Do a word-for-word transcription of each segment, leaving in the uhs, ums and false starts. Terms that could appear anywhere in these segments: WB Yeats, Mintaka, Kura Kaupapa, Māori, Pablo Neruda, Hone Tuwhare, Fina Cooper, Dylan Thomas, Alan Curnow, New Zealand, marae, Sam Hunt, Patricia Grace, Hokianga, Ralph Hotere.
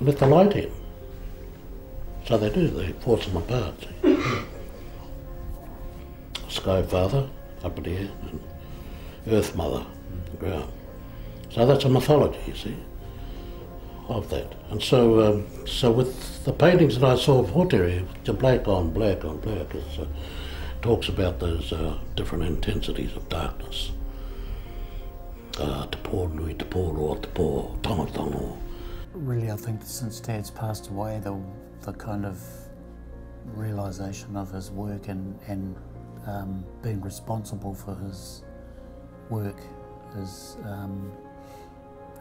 With the lighting. So they do, they force them apart. Sky Father up in the air and Earth Mother in the ground. So that's a mythology, you see, of that. And so um, so with the paintings that I saw of Hotere, the black on black on black, it uh, talks about those uh, different intensities of darkness. Uh, te pō nui, te pō roa, te pō tongotongo. Really, I think since Dad's passed away, the, the kind of realisation of his work and, and um, being responsible for his work has um,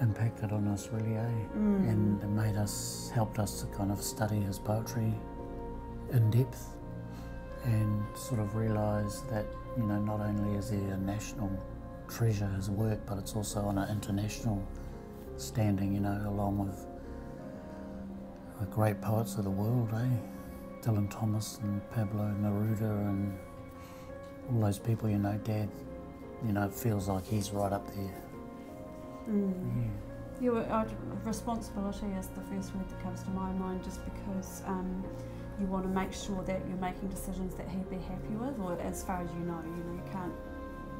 impacted on us really, eh? Mm. And it made us, helped us to kind of study his poetry in depth and sort of realise that, you know, not only is he a national treasure, his work, but it's also on an international standing, you know, along with the great poets of the world, eh? Dylan Thomas and Pablo Neruda and all those people, you know, Dad, you know, it feels like he's right up there. Mm. Yeah. You were, uh, responsibility is the first word that comes to my mind, just because um, you want to make sure that you're making decisions that he'd be happy with, or as far as you know, you know, you can't,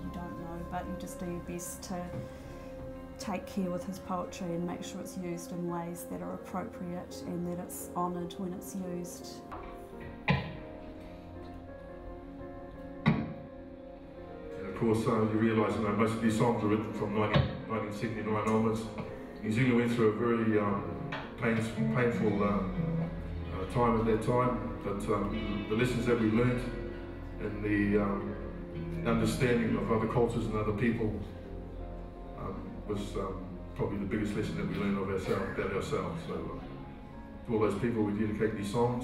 you don't know, but you just do your best to take care with his poetry and make sure it's used in ways that are appropriate and that it's honoured when it's used. And of course uh, you realise that, you know, most of these songs are written from nineteen seventy-nine onwards. New Zealand went through a very um, painful, painful um, uh, time at that time, but um, the lessons that we learnt and the um, understanding of other cultures and other people was um, probably the biggest lesson that we learned of ourselves, about ourselves. So uh, to all those people, we dedicate these songs.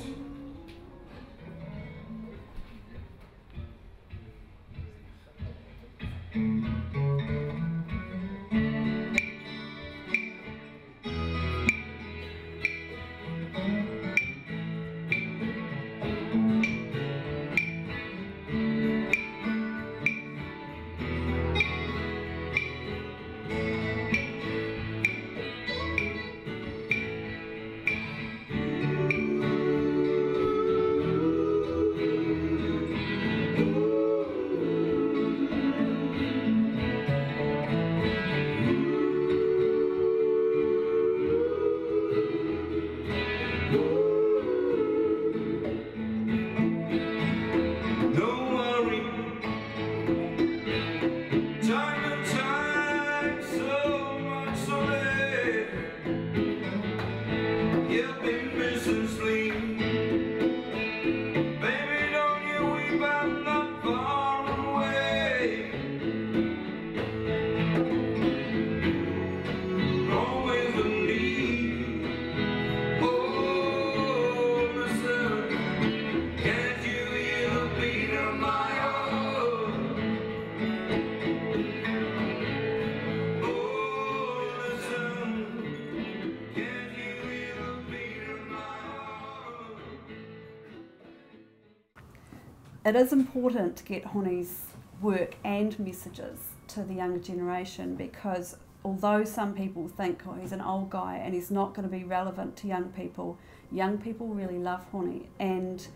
It is important to get Hone's work and messages to the younger generation, because although some people think, oh, he's an old guy and he's not going to be relevant to young people, young people really love Hone. And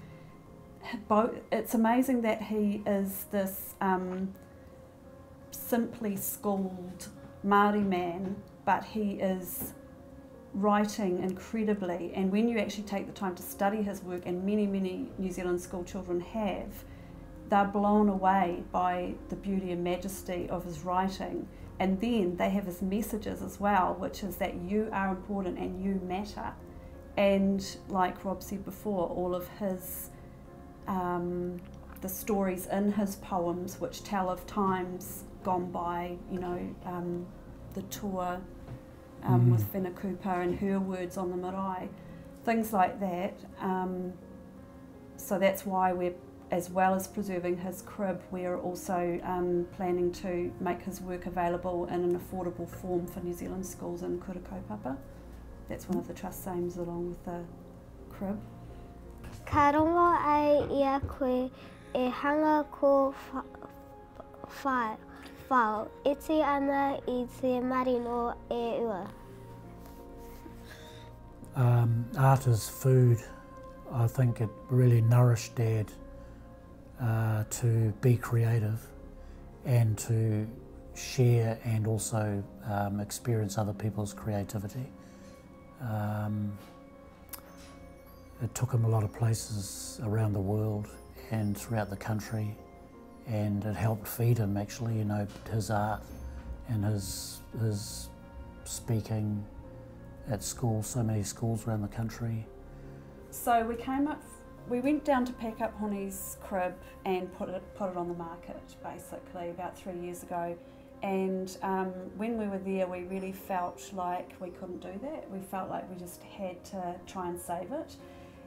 it's amazing that he is this um, simply schooled Māori man, but he is writing incredibly, and when you actually take the time to study his work, and many, many New Zealand school children have, they're blown away by the beauty and majesty of his writing. And then they have his messages as well, which is that you are important and you matter. And like Rob said before, all of his, um, the stories in his poems which tell of times gone by, you know, um, the tour, Um, mm-hmm. with Fina Cooper and her words on the marae, things like that. Um, so that's why we're, as well as preserving his crib, we're also um, planning to make his work available in an affordable form for New Zealand schools in Kura Kaupapa. That's one of the trust's aims, along with the crib. Ka rongo ai ia koe e hanga ko whao. Whao. Iti ana I te marino e ua. Um, art is food. I think it really nourished Dad uh, to be creative and to share and also um, experience other people's creativity. Um, it took him a lot of places around the world and throughout the country, and it helped feed him actually, you know, his art and his, his speaking at school, so many schools around the country. So we came up, we went down to pack up Hone's crib and put it, put it on the market basically about three years ago. And um, when we were there, we really felt like we couldn't do that. We felt like we just had to try and save it.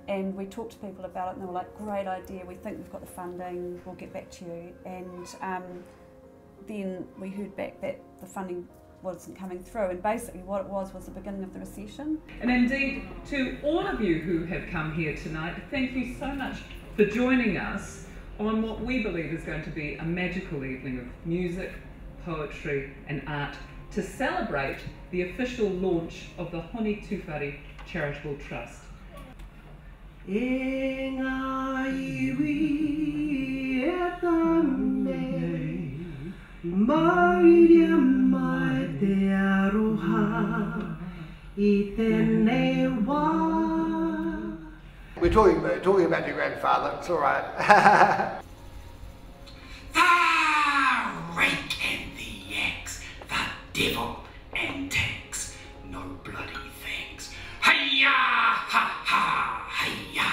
And we talked to people about it and they were like, great idea, we think we've got the funding, we'll get back to you. And um, then we heard back that the funding wasn't coming through, and basically what it was was the beginning of the recession. And indeed, to all of you who have come here tonight, thank you so much for joining us on what we believe is going to be a magical evening of music, poetry and art to celebrate the official launch of the Hone Tuwhare Charitable Trust. E ngā iwi e tāne, mauria mai te aroha, I tēnei wā. We're talking about, talking about your grandfather, it's all right. Devil and tanks, no bloody things. Hiya, ha ha, hiya.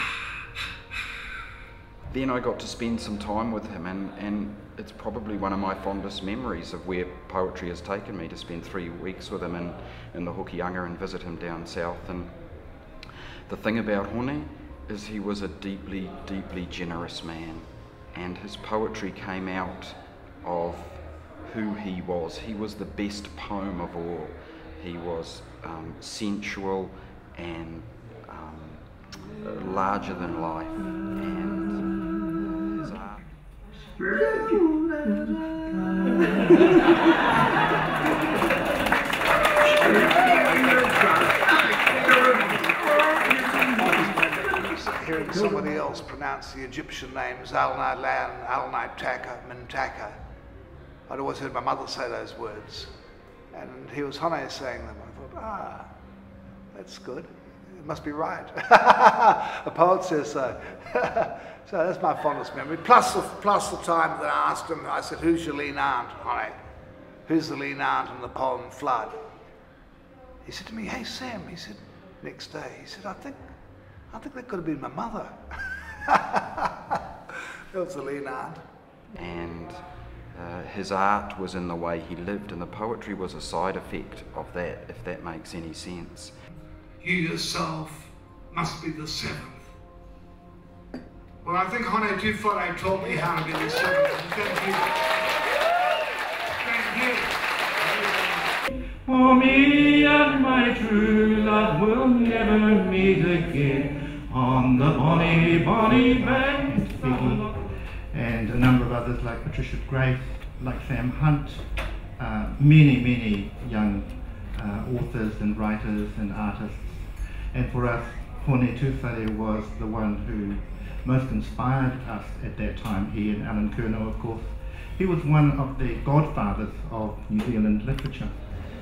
Then I got to spend some time with him, and, and it's probably one of my fondest memories of where poetry has taken me, to spend three weeks with him in, in the Hokianga and visit him down south. And the thing about Hone is he was a deeply, deeply generous man, and his poetry came out of who he was. He was the best poem of all. He was um, sensual and um, larger than life. And his art. Hearing somebody else pronounce the Egyptian names Al-Nai Lan, Al-Nai Taka, Mintaka. I'd always heard my mother say those words, and he was Hone saying them. I thought, ah, that's good. It must be right. A poet says so. So that's my fondest memory. Plus the, plus the time that I asked him, I said, who's your lean aunt, Hone? Who's the lean aunt in the poem Flood? He said to me, hey, Sam, he said, next day, he said, I think, I think that could have been my mother. That was the lean aunt. And Uh, his art was in the way he lived, and the poetry was a side effect of that, if that makes any sense. You yourself must be the seventh. Well, I think Hone Tuwhare taught me how to be the seventh. Thank you. Thank you. For me and my true love will never meet again on the bonny, bonny bank. And a number of others like Patricia Grace, like Sam Hunt, uh, many, many young uh, authors and writers and artists. And for us, Hone Tuwhare was the one who most inspired us at that time. He and Alan Curnow, of course. He was one of the godfathers of New Zealand literature.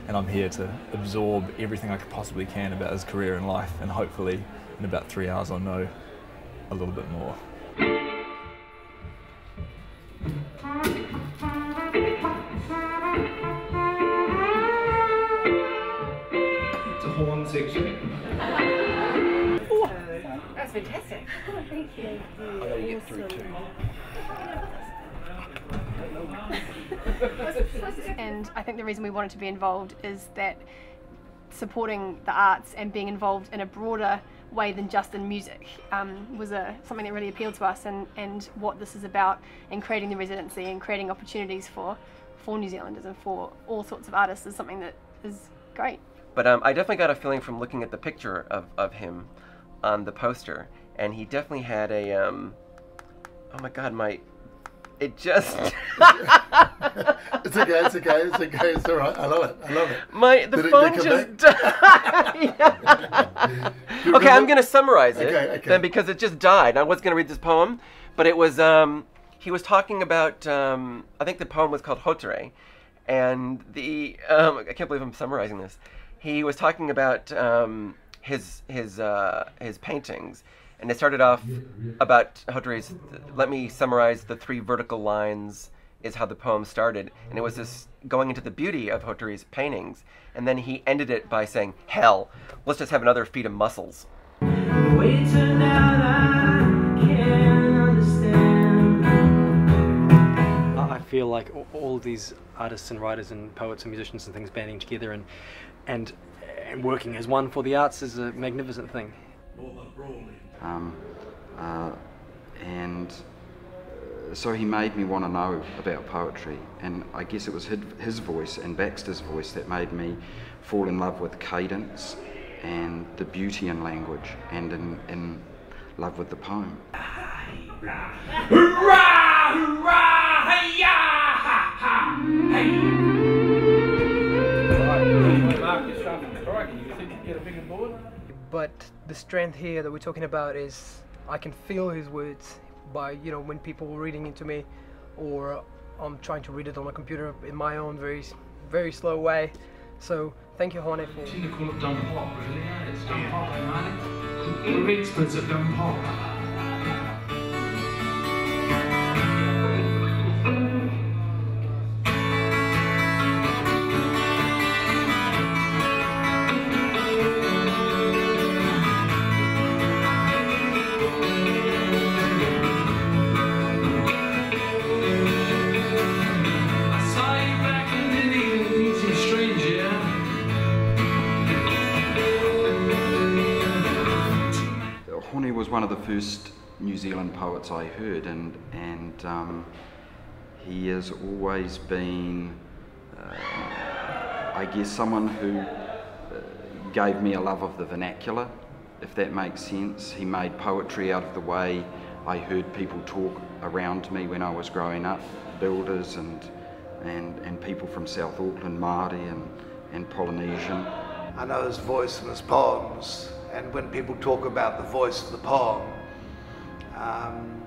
And I'm here to absorb everything I possibly can about his career and life, and hopefully in about three hours I'll know a little bit more. Oh, that's fantastic. Oh, thank you. I've got to get through too. And I think the reason we wanted to be involved is that supporting the arts and being involved in a broader way than just in music um, was a, something that really appealed to us, and, and what this is about, and creating the residency and creating opportunities for, for New Zealanders and for all sorts of artists is something that is great. But um, I definitely got a feeling from looking at the picture of, of him on the poster, and he definitely had a, um, oh my god, my It just it's okay, it's okay, it's okay, it's all right. I love it, I love it. My the Did phone it, just died. Okay, I'm going to summarize it okay, okay. then because it just died. I was going to read this poem, but it was um, he was talking about um, I think the poem was called Hotere, and the um, I can't believe I'm summarizing this. He was talking about um, his his uh, his paintings. And it started off about Hotere's, let me summarize the three vertical lines is how the poem started. And it was this going into the beauty of Hotere's paintings. And then he ended it by saying, hell, let's just have another feed of muscles. Wait till now I can't understand. I feel like all these artists and writers and poets and musicians and things banding together and, and, and working as one for the arts is a magnificent thing. Um, uh, and so he made me want to know about poetry, and I guess it was his, his voice and Baxter's voice that made me fall in love with cadence and the beauty in language and in, in love with the poem. But the strength here that we're talking about is I can feel his words by, you know, when people were reading it to me, or I'm trying to read it on my computer in my own very, very slow way. So thank you, Hone, for... You call it dumb pop, really. It's dumb pop, I mean. We're experts at dumb pop. One of the first New Zealand poets I heard, and and um, he has always been, uh, I guess, someone who uh, gave me a love of the vernacular, if that makes sense. He made poetry out of the way I heard people talk around me when I was growing up, builders and and and people from South Auckland, Māori and and Polynesian. I know his voice and his poems. And when people talk about the voice of the poem, um,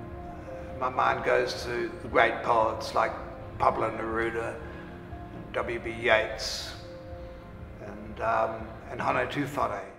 my mind goes to the great poets like Pablo Neruda, W B Yeats, and, um, and Hone Tuwhare.